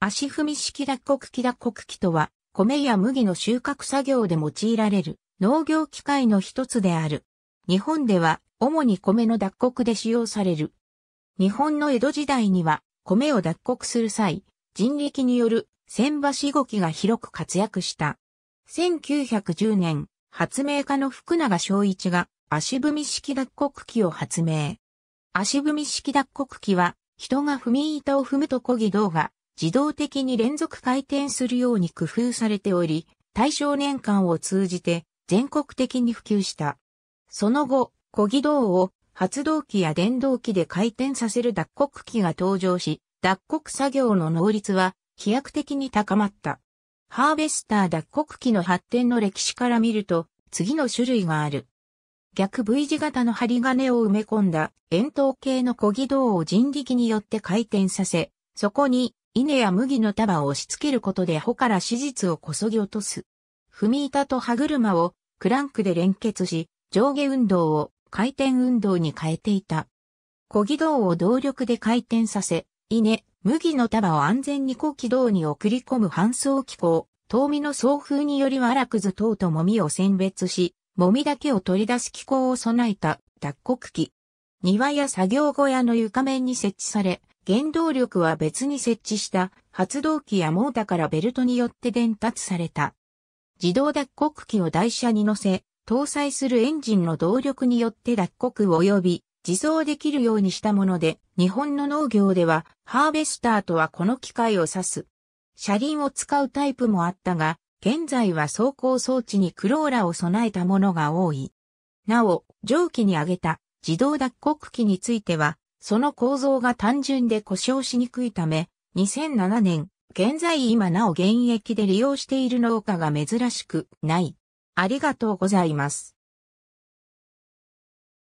足踏み式脱穀機。脱穀機とは、米や麦の収穫作業で用いられる農業機械の一つである。日本では、主に米の脱穀で使用される。日本の江戸時代には、米を脱穀する際、人力による千羽しごきが広く活躍した。1910年、発明家の福永正一が足踏み式脱穀機を発明。足踏み式脱穀機は、人が踏み板を踏むと漕ぎ胴が、自動的に連続回転するように工夫されており、大正年間を通じて全国的に普及した。その後、漕ぎ胴を発動機や電動機で回転させる脱穀機が登場し、脱穀作業の能率は飛躍的に高まった。ハーベスター脱穀機の発展の歴史から見ると、次の種類がある。逆 V 字型の針金を埋め込んだ円筒形の漕ぎ胴を人力によって回転させ、そこに、稲や麦の束を押し付けることで穂から子実をこそぎ落とす。踏み板と歯車をクランクで連結し、上下運動を回転運動に変えていた。漕ぎ胴を動力で回転させ、稲、麦の束を安全に漕ぎ胴に送り込む搬送機構、遠見の送風によりわらくず等ともみを選別し、もみだけを取り出す機構を備えた脱穀機。庭や作業小屋の床面に設置され、原動力は別に設置した発動機やモータからベルトによって伝達された。自動脱穀機を台車に乗せ、搭載するエンジンの動力によって脱穀及び自走できるようにしたもので、日本の農業ではハーベスターとはこの機械を指す。車輪を使うタイプもあったが、現在は走行装置にクローラを備えたものが多い。なお、上記に挙げた自動脱穀機については、その構造が単純で故障しにくいため、2007年、現在今なお現役で利用している農家が珍しくない。ありがとうございます。